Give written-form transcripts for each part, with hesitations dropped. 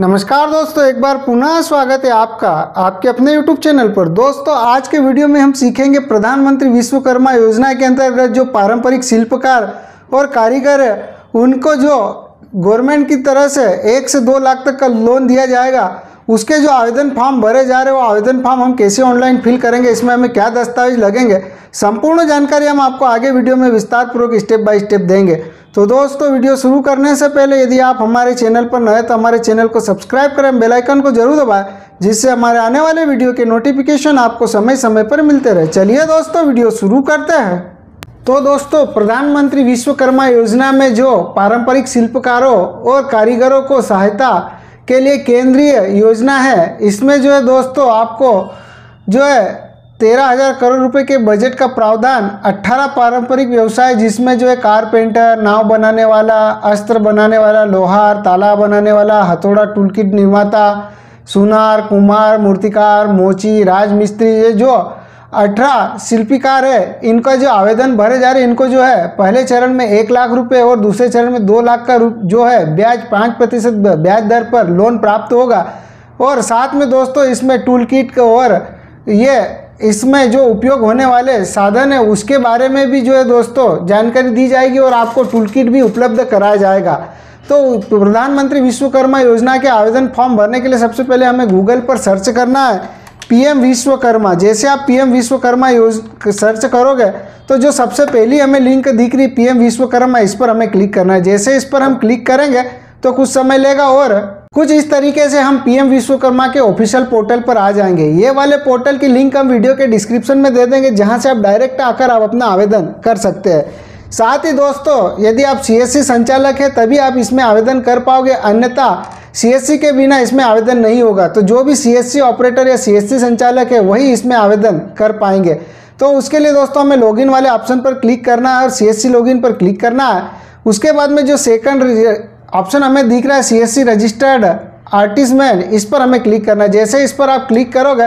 नमस्कार दोस्तों, एक बार पुनः स्वागत है आपका आपके अपने YouTube चैनल पर। दोस्तों, आज के वीडियो में हम सीखेंगे प्रधानमंत्री विश्वकर्मा योजना के अंतर्गत जो पारंपरिक शिल्पकार और कारीगर है उनको जो गवर्नमेंट की तरफ से 1 से 2 लाख तक का लोन दिया जाएगा, उसके जो आवेदन फॉर्म भरे जा रहे हैं वो आवेदन फॉर्म हम कैसे ऑनलाइन फिल करेंगे, इसमें हमें क्या दस्तावेज लगेंगे, संपूर्ण जानकारी हम आपको आगे वीडियो में विस्तारपूर्वक स्टेप बाय स्टेप देंगे। तो दोस्तों, वीडियो शुरू करने से पहले यदि आप हमारे चैनल पर नए हैं तो हमारे चैनल को सब्सक्राइब करें, बेल आइकन को जरूर दबाएं, जिससे हमारे आने वाले वीडियो के नोटिफिकेशन आपको समय समय पर मिलते रहे। चलिए दोस्तों, वीडियो शुरू करते हैं। तो दोस्तों, प्रधानमंत्री विश्वकर्मा योजना में जो पारंपरिक शिल्पकारों और कारीगरों को सहायता के लिए केंद्रीय योजना है, इसमें जो है दोस्तों आपको जो है 13,000 करोड़ रुपए के बजट का प्रावधान 18 पारंपरिक व्यवसाय, जिसमें जो है कारपेंटर, नाव बनाने वाला, अस्त्र बनाने वाला, लोहार, ताला बनाने वाला, हथौड़ा, टूलकिट निर्माता, सुनार, कुम्हार, मूर्तिकार, मोची, राजमिस्त्री, ये जो 18 शिल्पीकार है इनका जो आवेदन भरे जा रहे हैं, इनको जो है पहले चरण में 1 लाख रुपए और दूसरे चरण में 2 लाख का जो है ब्याज 5% ब्याज दर पर लोन प्राप्त होगा। और साथ में दोस्तों इसमें टूल किट का और ये इसमें जो उपयोग होने वाले साधन है उसके बारे में भी जो है दोस्तों जानकारी दी जाएगी और आपको टूल किट भी उपलब्ध कराया जाएगा। तो प्रधानमंत्री विश्वकर्मा योजना के आवेदन फॉर्म भरने के लिए सबसे पहले हमें गूगल पर सर्च करना है पीएम विश्वकर्मा। जैसे आप पीएम विश्वकर्मा सर्च करोगे तो जो सबसे पहली हमें लिंक दिख रही पीएम विश्वकर्मा, इस पर हमें क्लिक करना है। जैसे इस पर हम क्लिक करेंगे तो कुछ समय लेगा और कुछ इस तरीके से हम पीएम विश्वकर्मा के ऑफिशियल पोर्टल पर आ जाएंगे। ये वाले पोर्टल की लिंक हम वीडियो के डिस्क्रिप्शन में दे देंगे, जहाँ से आप डायरेक्ट आकर आप अपना आवेदन कर सकते हैं। साथ ही दोस्तों, यदि आप CSC संचालक हैं तभी आप इसमें आवेदन कर पाओगे, अन्यथा CSC के बिना इसमें आवेदन नहीं होगा। तो जो भी CSC ऑपरेटर या CSC संचालक है वही इसमें आवेदन कर पाएंगे। तो उसके लिए दोस्तों हमें लॉगिन वाले ऑप्शन पर क्लिक करना है और CSC लॉगिन पर क्लिक करना है। उसके बाद में जो सेकंड ऑप्शन हमें दिख रहा है CSC रजिस्टर्ड आर्टिस्ट मैन, इस पर हमें क्लिक करना है। जैसे इस पर आप क्लिक करोगे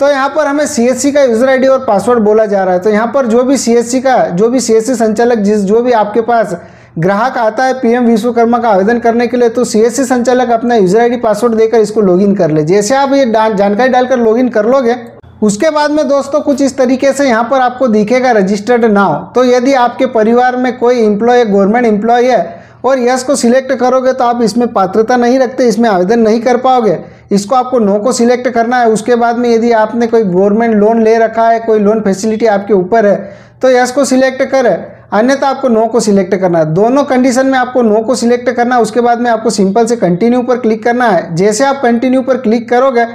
तो यहाँ पर हमें CSC का यूज़र ID और पासवर्ड बोला जा रहा है। तो यहाँ पर जो भी CSC संचालक जो भी आपके पास ग्राहक आता है पीएम विश्वकर्मा का आवेदन करने के लिए, तो CSC संचालक अपना यूज़र ID पासवर्ड देकर इसको लॉगिन कर ले। जैसे आप ये जानकारी डालकर लॉगिन कर लोगे, उसके बाद में दोस्तों कुछ इस तरीके से यहाँ पर आपको दिखेगा रजिस्टर्ड नाउ। तो यदि आपके परिवार में कोई एम्प्लॉय गवर्नमेंट एम्प्लॉय है और यस को सिलेक्ट करोगे तो आप इसमें पात्रता नहीं रखते, इसमें आवेदन नहीं कर पाओगे। इसको आपको नो को सिलेक्ट करना है। उसके बाद में यदि आपने कोई गवर्नमेंट लोन ले रखा है, कोई लोन फैसिलिटी आपके ऊपर है, तो यस को सिलेक्ट करें, अन्यथा आपको नो को सिलेक्ट करना है। दोनों कंडीशन में आपको नो को सिलेक्ट करना है। उसके बाद में आपको सिंपल से कंटिन्यू पर क्लिक करना है। जैसे आप कंटिन्यू पर क्लिक करोगे,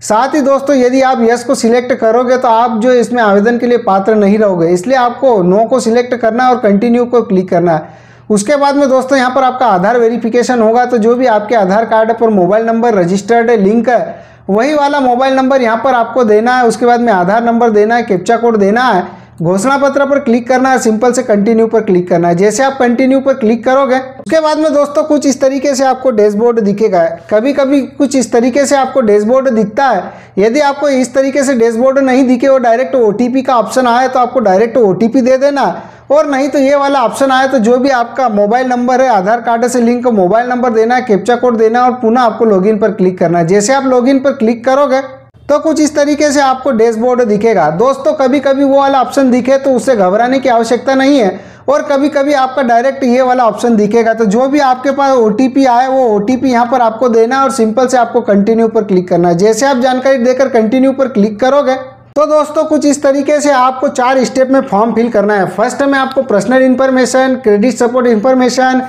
साथ ही दोस्तों यदि आप यस को सिलेक्ट करोगे तो आप जो इसमें आवेदन के लिए पात्र नहीं रहोगे, इसलिए आपको नो को सिलेक्ट करना है और कंटिन्यू को क्लिक करना है। उसके बाद में दोस्तों यहाँ पर आपका आधार वेरिफिकेशन होगा। तो जो भी आपके आधार कार्ड पर मोबाइल नंबर रजिस्टर्ड लिंक है वही वाला मोबाइल नंबर यहाँ पर आपको देना है। उसके बाद में आधार नंबर देना है, कैप्चा कोड देना है, घोषणा पत्र पर क्लिक करना है, सिंपल से कंटिन्यू पर क्लिक करना है। जैसे आप कंटिन्यू पर क्लिक करोगे, उसके बाद में दोस्तों कुछ इस तरीके से आपको डैशबोर्ड दिखेगा। कभी कभी कुछ इस तरीके से आपको डैशबोर्ड दिखता है। यदि आपको इस तरीके से डैशबोर्ड नहीं दिखे और डायरेक्ट OTP का ऑप्शन आए तो आपको डायरेक्ट OTP दे देना, और नहीं तो ये वाला ऑप्शन आए तो जो भी आपका मोबाइल नंबर है, आधार कार्ड से लिंक मोबाइल नंबर देना है, कैप्चा कोड देना और पुनः आपको लॉगिन पर क्लिक करना है। जैसे आप लॉगिन पर क्लिक करोगे तो कुछ इस तरीके से आपको डैशबोर्ड दिखेगा। दोस्तों, कभी कभी वो वाला ऑप्शन दिखे तो उससे घबराने की आवश्यकता नहीं है, और कभी कभी आपका डायरेक्ट ये वाला ऑप्शन दिखेगा। तो जो भी आपके पास OTP आए वो OTP यहाँ पर आपको देना है और सिंपल से आपको कंटिन्यू पर क्लिक करना है। जैसे आप जानकारी देकर कंटिन्यू पर क्लिक करोगे तो दोस्तों कुछ इस तरीके से आपको 4 स्टेप में फॉर्म फिल करना है। फर्स्ट में आपको personal information, credit support information,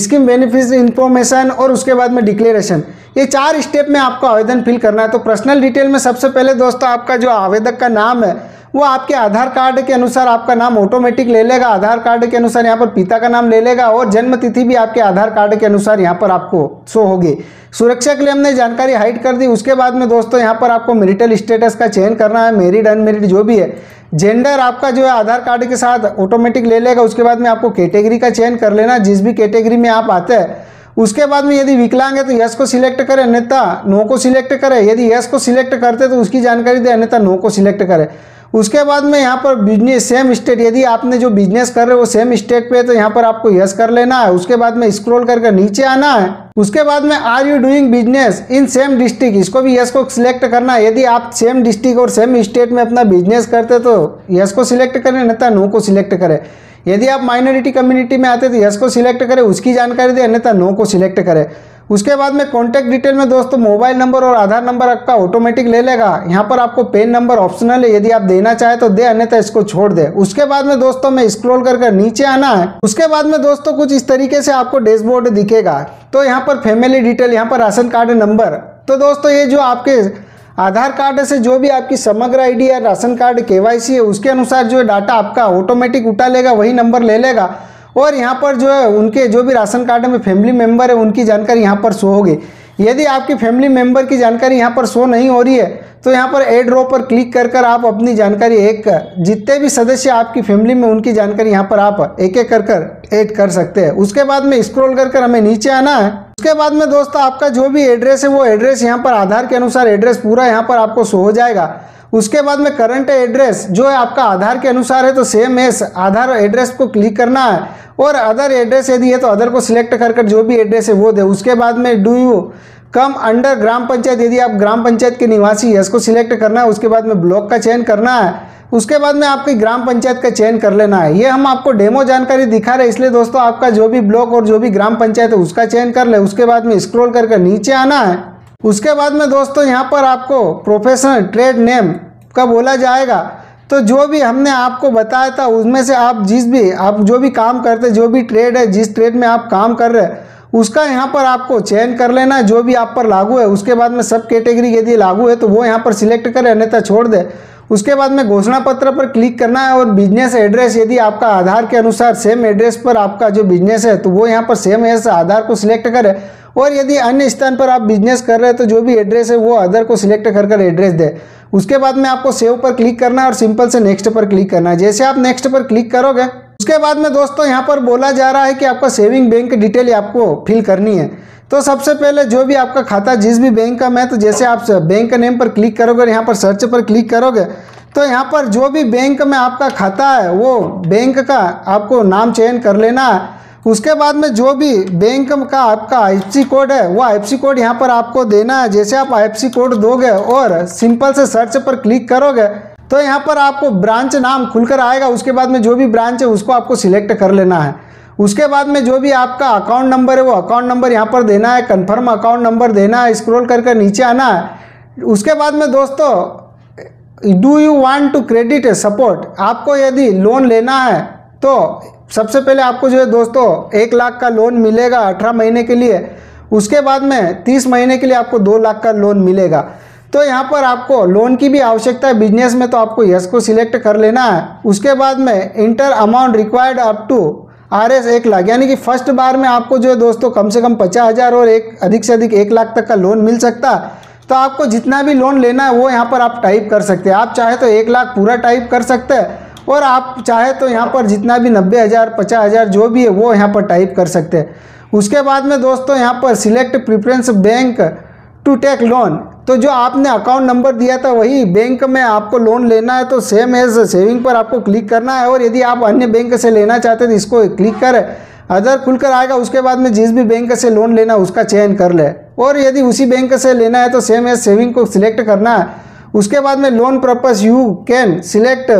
scheme benefit information और उसके बाद में डिक्लेरेशन, ये 4 स्टेप में आपको आवेदन फिल करना है। तो पर्सनल डिटेल में सबसे पहले दोस्तों आपका जो आवेदक का नाम है वो आपके आधार कार्ड के अनुसार आपका नाम ऑटोमेटिक ले लेगा। आधार कार्ड के अनुसार यहाँ पर पिता का नाम ले लेगा और जन्म तिथि भी आपके आधार कार्ड के अनुसार यहाँ पर आपको शो होगी। सुरक्षा के लिए हमने जानकारी हाइड कर दी। उसके बाद में दोस्तों यहाँ पर आपको मैरिटल स्टेटस का चयन करना है, मैरिड अनमेरिड जो भी है। जेंडर आपका जो है आधार कार्ड के साथ ऑटोमेटिक ले लेगा। उसके बाद में आपको कैटेगरी का चयन कर लेना, जिस भी कैटेगरी में आप आते हैं। उसके बाद में यदि विकलांग है तो यस को सिलेक्ट करें, अन्यथा नो को सिलेक्ट करें। यदि यस को सिलेक्ट करते तो उसकी जानकारी दें, अन्यथा नो को सिलेक्ट करें। उसके बाद में यहाँ पर बिजनेस सेम स्टेट, यदि आपने जो बिजनेस कर रहे हो वो सेम स्टेट पे है तो यहाँ पर आपको यस कर लेना है। उसके बाद में स्क्रॉल करके नीचे आना है। उसके बाद में are you doing business in same district, इसको भी यस को सिलेक्ट करना है। यदि आप सेम डिस्ट्रिक्ट और सेम स्टेट में अपना बिजनेस करते तो यस को सिलेक्ट करें, अन्यथा नो को सिलेक्ट करें। यदि आप माइनॉरिटी कम्युनिटी में आते तो यस को सिलेक्ट करें, उसकी जानकारी दें, अन्यथा नो को सिलेक्ट करें। उसके बाद में कॉन्टैक्ट डिटेल में दोस्तों मोबाइल नंबर और आधार नंबर आपका ऑटोमेटिक ले लेगा। यहाँ पर आपको पेन नंबर ऑप्शनल है, यदि आप देना चाहे तो दे अन्यथा इसको छोड़ दे। उसके बाद में दोस्तों में स्क्रॉल करके नीचे आना है। उसके बाद में दोस्तों कुछ इस तरीके से आपको डैशबोर्ड दिखेगा। तो यहाँ पर फैमिली डिटेल, यहाँ पर राशन कार्ड नंबर। तो दोस्तों ये जो आपके आधार कार्ड से जो भी आपकी समग्र आईडी या राशन कार्ड KYC है उसके अनुसार जो डाटा आपका ऑटोमेटिक उठा लेगा, वही नंबर ले लेगा। और यहाँ पर जो है उनके जो भी राशन कार्ड में फैमिली मेंबर है उनकी जानकारी यहाँ पर शो होगी। यदि आपकी फैमिली मेंबर की जानकारी यहाँ पर शो नहीं हो रही है तो यहाँ पर ऐड रो पर क्लिक कर कर आप अपनी जानकारी एक जितने भी सदस्य आपकी फैमिली में उनकी जानकारी यहाँ पर आप एक एक कर कर ऐड कर सकते हैं। उसके बाद में स्क्रॉल कर कर हमें नीचे आना है। उसके बाद में दोस्तों आपका जो भी एड्रेस है वो एड्रेस यहाँ पर आधार के अनुसार एड्रेस पूरा यहाँ पर आपको शो हो जाएगा। उसके बाद में करंट एड्रेस जो है आपका आधार के अनुसार है तो सेम एस आधार एड्रेस को क्लिक करना है। और अदर एड्रेस यदि है तो अदर को सिलेक्ट कर कर जो भी एड्रेस है वो दे। उसके बाद में डू यू कम अंडर ग्राम पंचायत, यदि आप ग्राम पंचायत के निवासी है इसको सिलेक्ट करना है। उसके बाद में ब्लॉक का चयन करना है। उसके बाद में आपकी ग्राम पंचायत का चयन कर लेना है। ये हम आपको डेमो जानकारी दिखा रहे हैं, इसलिए दोस्तों आपका जो भी ब्लॉक और जो भी ग्राम पंचायत है उसका चयन कर ले। उसके बाद में स्क्रॉल करके नीचे आना है। उसके बाद में दोस्तों यहाँ पर आपको प्रोफेशनल ट्रेड नेम का बोला जाएगा। तो जो भी हमने आपको बताया था उसमें से आप जो भी काम करते, जो भी ट्रेड है जिस ट्रेड में आप काम कर रहे हैं उसका यहाँ पर आपको चयन कर लेना जो भी आप पर लागू है। उसके बाद में सब कैटेगरी यदि लागू है तो वो यहाँ पर सिलेक्ट करें, अन्यथा छोड़ दे। उसके बाद में घोषणा पत्र पर क्लिक करना है। और बिजनेस एड्रेस यदि आपका आधार के अनुसार सेम एड्रेस पर आपका जो बिजनेस है तो वो यहाँ पर सेम एड्रेस आधार को सिलेक्ट करें। और यदि अन्य स्थान पर आप बिजनेस कर रहे हैं तो जो भी एड्रेस है वो अदर को सिलेक्ट कर कर एड्रेस दे। उसके बाद में आपको सेव पर क्लिक करना है और सिंपल से नेक्स्ट पर क्लिक करना है। जैसे आप नेक्स्ट पर क्लिक करोगे उसके बाद में दोस्तों यहाँ पर बोला जा रहा है कि आपका सेविंग बैंक डिटेल आपको फिल करनी है। तो सबसे पहले जो भी आपका खाता जिस भी बैंक का है तो जैसे आप बैंक का नेम पर क्लिक करोगे और यहाँ पर सर्च पर क्लिक करोगे तो यहाँ पर जो भी बैंक में आपका खाता है वो बैंक का आपको नाम चयन कर लेना है। उसके बाद में जो भी बैंक का आपका IFSC कोड है वो IFSC कोड यहाँ पर आपको देना है। जैसे आप IFSC कोड दोगे और सिंपल से सर्च पर क्लिक करोगे तो यहाँ पर आपको ब्रांच नाम खुलकर आएगा। उसके बाद में जो भी ब्रांच है उसको आपको सिलेक्ट कर लेना है। उसके बाद में जो भी आपका अकाउंट नंबर है वो अकाउंट नंबर यहाँ पर देना है, कंफर्म अकाउंट नंबर देना है, स्क्रॉल करके नीचे आना है। उसके बाद में दोस्तों do you want to credit support, आपको यदि लोन लेना है तो सबसे पहले आपको जो है दोस्तों 1 लाख का लोन मिलेगा 18 महीने के लिए। उसके बाद में 30 महीने के लिए आपको 2 लाख का लोन मिलेगा। तो यहाँ पर आपको लोन की भी आवश्यकता है बिजनेस में तो आपको यस को सिलेक्ट कर लेना है। उसके बाद में enter amount required up to RS 1 lakh, यानी कि फर्स्ट बार में आपको जो है दोस्तों कम से कम 50,000 और एक अधिक से अधिक 1 लाख तक का लोन मिल सकता है। तो आपको जितना भी लोन लेना है वो यहाँ पर आप टाइप कर सकते हैं। आप चाहे तो 1 लाख पूरा टाइप कर सकते हैं और आप चाहे तो यहाँ पर जितना भी 90,000 50,000 जो भी है वो यहाँ पर टाइप कर सकते हैं। उसके बाद में दोस्तों यहाँ पर select preference bank to take loan, तो जो आपने अकाउंट नंबर दिया था वही बैंक में आपको लोन लेना है तो सेम एज सेविंग पर आपको क्लिक करना है। और यदि आप अन्य बैंक से लेना चाहते हैं तो इसको क्लिक करें, अदर खुलकर आएगा। उसके बाद में जिस भी बैंक से लोन लेना है उसका चयन कर ले। और यदि उसी बैंक से लेना है तो सेम एज सेविंग को सिलेक्ट करना है। उसके बाद में loan purpose you can select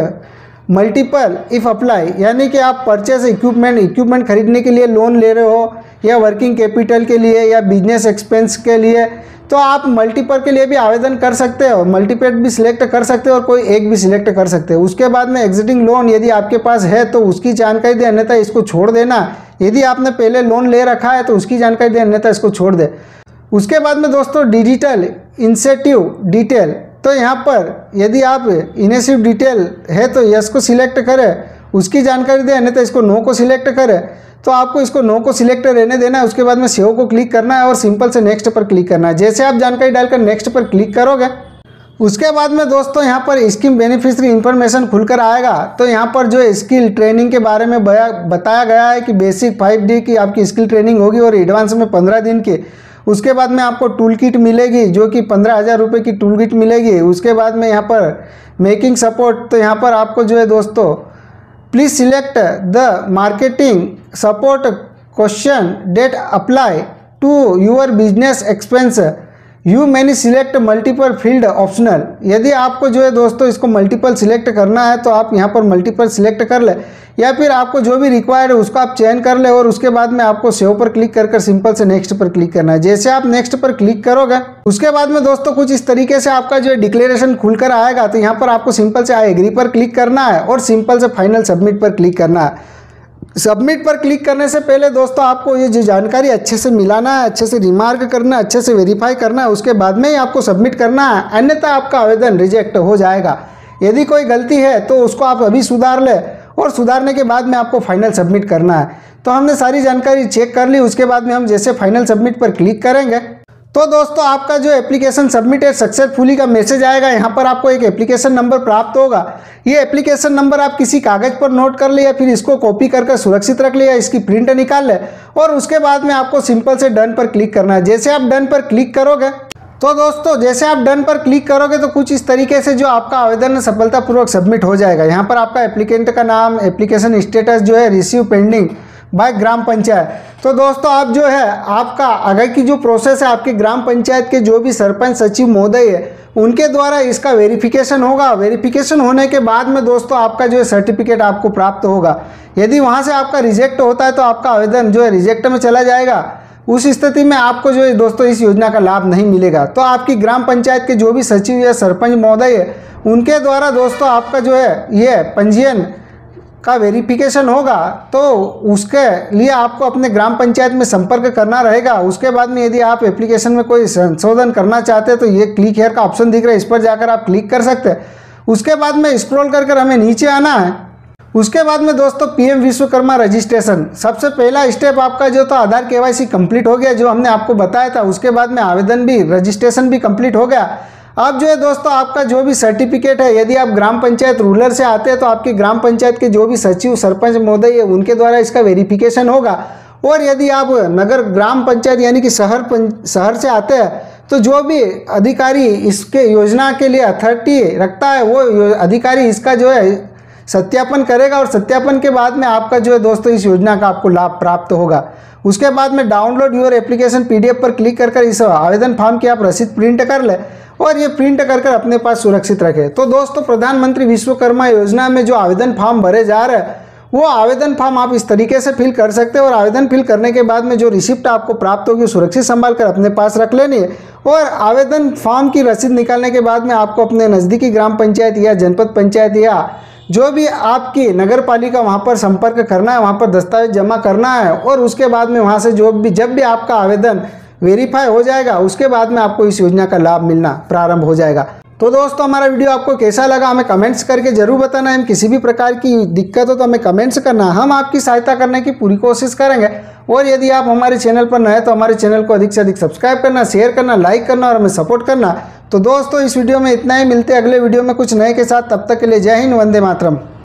multiple if apply, यानी कि आप परचेस इक्विपमेंट खरीदने के लिए लोन ले रहे हो या वर्किंग कैपिटल के लिए या बिजनेस एक्सपेंस के लिए तो आप मल्टीपल के लिए भी आवेदन कर सकते हो, मल्टीपल भी सिलेक्ट कर सकते हो और कोई एक भी सिलेक्ट कर सकते हो। उसके बाद में एग्जिटिंग लोन यदि आपके पास है तो उसकी जानकारी दे, अन्यथा इसको छोड़ देना। यदि आपने पहले लोन ले रखा है तो उसकी जानकारी दे, अन्यथा इसको छोड़ दे। उसके बाद में दोस्तों डिजिटल इंसेंटिव डिटेल, तो यहाँ पर यदि आप इंसेंटिव डिटेल है तो यस को सिलेक्ट करें, उसकी जानकारी दे, अन्यथा इसको नो को सिलेक्ट करें। तो आपको इसको नो को सिलेक्ट रहने देना है। उसके बाद में सेव को क्लिक करना है और सिंपल से नेक्स्ट पर क्लिक करना है। जैसे आप जानकारी डालकर नेक्स्ट पर क्लिक करोगे उसके बाद में दोस्तों यहाँ पर स्कीम बेनिफिशियरी इन्फॉर्मेशन खुलकर आएगा। तो यहाँ पर जो स्किल ट्रेनिंग के बारे में बताया गया है कि बेसिक 5 दिन की आपकी स्किल ट्रेनिंग होगी और एडवांस में 15 दिन की। उसके बाद में आपको टूल किट मिलेगी जो कि 15,000 रुपये की टूल किट मिलेगी। उसके बाद में यहाँ पर मेकिंग सपोर्ट, तो यहाँ पर आपको जो है दोस्तों please select the marketing support question that apply to your business expense, you many select multiple field optional. यदि आपको जो है दोस्तों इसको मल्टीपल सिलेक्ट करना है तो आप यहाँ पर मल्टीपल सिलेक्ट कर ले, या फिर आपको जो भी रिक्वायर्ड है उसको आप चयन कर ले और उसके बाद में आपको सेव पर क्लिक कर सिंपल से नेक्स्ट पर क्लिक करना है। जैसे आप नेक्स्ट पर क्लिक करोगे उसके बाद में दोस्तों कुछ इस तरीके से आपका जो है डिक्लेरेशन खुलकर आएगा। तो यहाँ पर आपको सिंपल से आई एग्री पर क्लिक करना है और सिंपल से फाइनल सबमिट पर क्लिक करना है। सबमिट पर क्लिक करने से पहले दोस्तों आपको ये जो जानकारी अच्छे से मिलाना है, अच्छे से रिमार्क करना है, अच्छे से वेरीफाई करना है, उसके बाद में ही आपको सबमिट करना है, अन्यथा आपका आवेदन रिजेक्ट हो जाएगा। यदि कोई गलती है तो उसको आप अभी सुधार ले और सुधारने के बाद में आपको फाइनल सबमिट करना है। तो हमने सारी जानकारी चेक कर ली, उसके बाद में हम जैसे फाइनल सबमिट पर क्लिक करेंगे तो दोस्तों आपका जो एप्लीकेशन सबमिटेड सक्सेसफुली का मैसेज आएगा। यहाँ पर आपको एक एप्लीकेशन नंबर प्राप्त होगा। ये एप्लीकेशन नंबर आप किसी कागज़ पर नोट कर ले या फिर इसको कॉपी कर सुरक्षित रख ले या इसकी प्रिंट निकाल ले और उसके बाद में आपको सिंपल से डन पर क्लिक करना है। जैसे आप डन पर क्लिक करोगे तो दोस्तों तो कुछ इस तरीके से जो आपका आवेदन सफलतापूर्वक सबमिट हो जाएगा। यहाँ पर आपका एप्लीकेंट का नाम, एप्लीकेशन स्टेटस जो है receive pending by gram panchayat. तो दोस्तों आप जो है आपका आगे की जो प्रोसेस है आपके ग्राम पंचायत के जो भी सरपंच सचिव महोदय है उनके द्वारा इसका वेरिफिकेशन होगा। वेरिफिकेशन होने के बाद में दोस्तों आपका जो है सर्टिफिकेट आपको प्राप्त होगा। यदि वहाँ से आपका रिजेक्ट होता है तो आपका आवेदन जो है रिजेक्ट में चला जाएगा। उस स्थिति में आपको जो है दोस्तों इस योजना का लाभ नहीं मिलेगा। तो आपकी ग्राम पंचायत के जो भी सचिव या सरपंच महोदय है उनके द्वारा दोस्तों आपका जो है ये पंजीयन का वेरिफिकेशन होगा। तो उसके लिए आपको अपने ग्राम पंचायत में संपर्क करना रहेगा। उसके बाद में यदि आप एप्लीकेशन में कोई संशोधन करना चाहते हैं तो ये क्लिक हेयर का ऑप्शन दिख रहा है, इस पर जाकर आप क्लिक कर सकते हैं। उसके बाद में स्क्रॉल कर कर हमें नीचे आना है। उसके बाद में दोस्तों पीएम विश्वकर्मा रजिस्ट्रेशन, सबसे पहला स्टेप आपका जो था आधार KYC कंप्लीट हो गया जो हमने आपको बताया था। उसके बाद में आवेदन भी रजिस्ट्रेशन भी कंप्लीट हो गया। अब जो है दोस्तों आपका जो भी सर्टिफिकेट है, यदि आप ग्राम पंचायत रूलर से आते हैं तो आपकी ग्राम पंचायत के जो भी सचिव सरपंच महोदय है उनके द्वारा इसका वेरिफिकेशन होगा। और यदि आप नगर ग्राम पंचायत यानी कि शहर से आते हैं तो जो भी अधिकारी इसके योजना के लिए अथॉरिटी रखता है वो अधिकारी इसका जो है सत्यापन करेगा और सत्यापन के बाद में आपका जो है दोस्तों इस योजना का आपको लाभ प्राप्त होगा। उसके बाद में डाउनलोड योर एप्लीकेशन PDF पर क्लिक कर इस आवेदन फॉर्म की आप रसीद प्रिंट कर ले और ये प्रिंट कर अपने पास सुरक्षित रखें। तो दोस्तों प्रधानमंत्री विश्वकर्मा योजना में जो आवेदन फॉर्म भरे जा रहे हैं वो आवेदन फॉर्म आप इस तरीके से फिल कर सकते हैं और आवेदन फिल करने के बाद में जो रिसिप्ट आपको प्राप्त होगी सुरक्षित संभाल कर अपने पास रख लेनी है और आवेदन फॉर्म की रसीद निकालने के बाद में आपको अपने नज़दीकी ग्राम पंचायत या जनपद पंचायत या जो भी आपकी नगर पालिका वहाँ पर संपर्क करना है, वहाँ पर दस्तावेज जमा करना है और उसके बाद में वहाँ से जब भी आपका आवेदन वेरीफाई हो जाएगा उसके बाद में आपको इस योजना का लाभ मिलना प्रारंभ हो जाएगा। तो दोस्तों हमारा वीडियो आपको कैसा लगा हमें कमेंट्स करके जरूर बताना। हम किसी भी प्रकार की दिक्कत हो तो हमें कमेंट्स करना, हम आपकी सहायता करने की पूरी कोशिश करेंगे। और यदि आप हमारे चैनल पर नए हैं तो हमारे चैनल को अधिक से अधिक सब्सक्राइब करना, शेयर करना, लाइक करना और हमें सपोर्ट करना। तो दोस्तों इस वीडियो में इतना ही, मिलते हैं अगले वीडियो में कुछ नए के साथ। तब तक के लिए जय हिंद, वंदे मातरम।